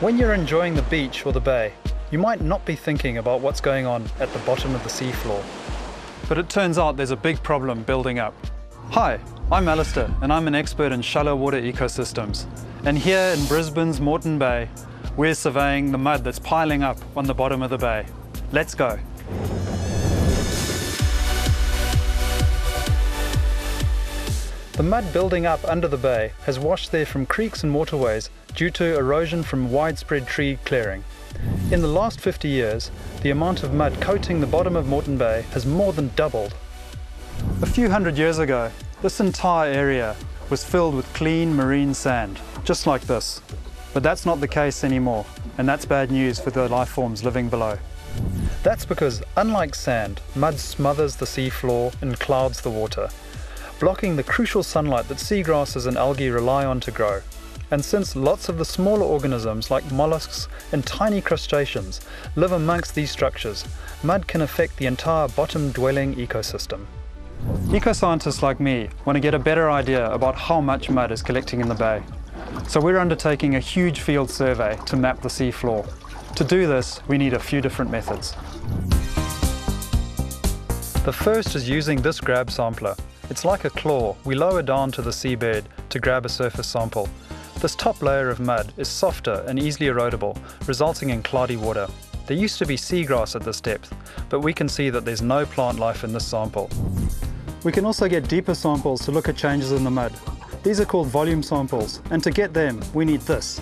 When you're enjoying the beach or the bay, you might not be thinking about what's going on at the bottom of the seafloor. But it turns out there's a big problem building up. Hi, I'm Alistair and I'm an expert in shallow water ecosystems. And here in Brisbane's Moreton Bay, we're surveying the mud that's piling up on the bottom of the bay. Let's go. The mud building up under the bay has washed there from creeks and waterways due to erosion from widespread tree clearing. In the last 50 years, the amount of mud coating the bottom of Moreton Bay has more than doubled. A few hundred years ago, this entire area was filled with clean marine sand, just like this. But that's not the case anymore, and that's bad news for the life forms living below. That's because, unlike sand, mud smothers the seafloor and clouds the water, blocking the crucial sunlight that seagrasses and algae rely on to grow. And since lots of the smaller organisms like mollusks and tiny crustaceans live amongst these structures, mud can affect the entire bottom-dwelling ecosystem. Eco-scientists like me want to get a better idea about how much mud is collecting in the bay. So we're undertaking a huge field survey to map the seafloor. To do this, we need a few different methods. The first is using this grab sampler. It's like a claw. We lower down to the seabed to grab a surface sample. This top layer of mud is softer and easily erodible, resulting in cloudy water. There used to be seagrass at this depth, but we can see that there's no plant life in this sample. We can also get deeper samples to look at changes in the mud. These are called volume samples, and to get them, we need this.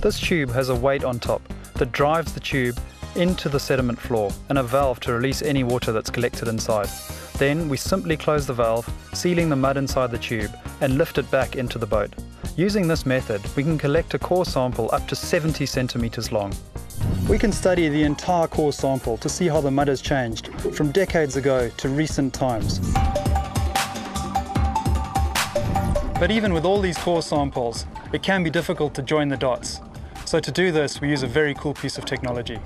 This tube has a weight on top that drives the tube into the sediment floor and a valve to release any water that's collected inside. Then we simply close the valve, sealing the mud inside the tube, and lift it back into the boat. Using this method, we can collect a core sample up to 70 centimeters long. We can study the entire core sample to see how the mud has changed from decades ago to recent times. But even with all these core samples, it can be difficult to join the dots. So to do this, we use a very cool piece of technology.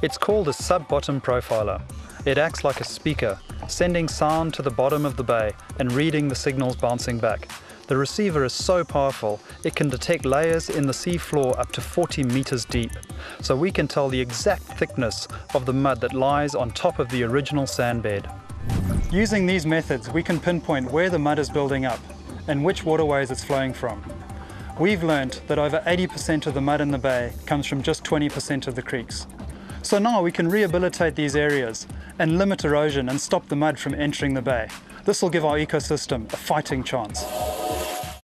It's called a sub-bottom profiler. It acts like a speaker, sending sound to the bottom of the bay and reading the signals bouncing back. The receiver is so powerful, it can detect layers in the seafloor up to 40 meters deep. So we can tell the exact thickness of the mud that lies on top of the original sandbed. Using these methods, we can pinpoint where the mud is building up and which waterways it's flowing from. We've learned that over 80% of the mud in the bay comes from just 20% of the creeks. So now we can rehabilitate these areas and limit erosion and stop the mud from entering the bay. This will give our ecosystem a fighting chance.